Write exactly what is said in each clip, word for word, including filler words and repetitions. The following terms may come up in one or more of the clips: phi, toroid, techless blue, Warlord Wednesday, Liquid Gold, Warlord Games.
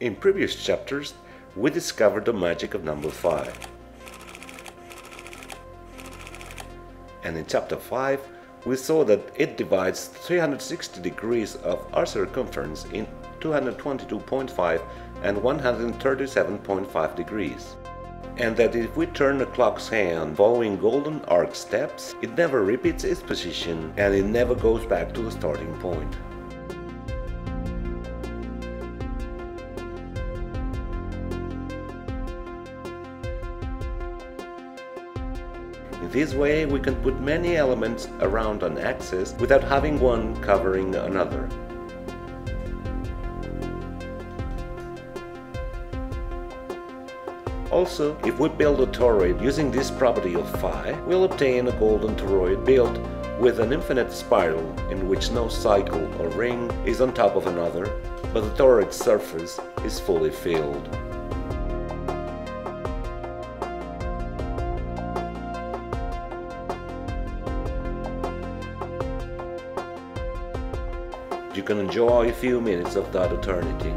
In previous chapters, we discovered the magic of number phi. And in chapter five, we saw that it divides three hundred sixty degrees of our circumference in two hundred twenty-two point five and one hundred thirty-seven point five degrees. And that if we turn the clock's hand following golden arc steps, it never repeats its position and it never goes back to the starting point. In this way, we can put many elements around an axis without having one covering another. Also, if we build a toroid using this property of phi, we'll obtain a golden toroid built with an infinite spiral in which no cycle or ring is on top of another, but the toroid surface is fully filled. You can enjoy a few minutes of that eternity.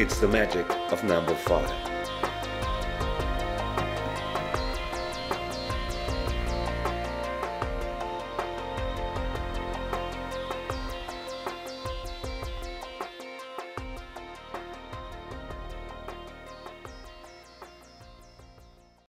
It's the magic of number five.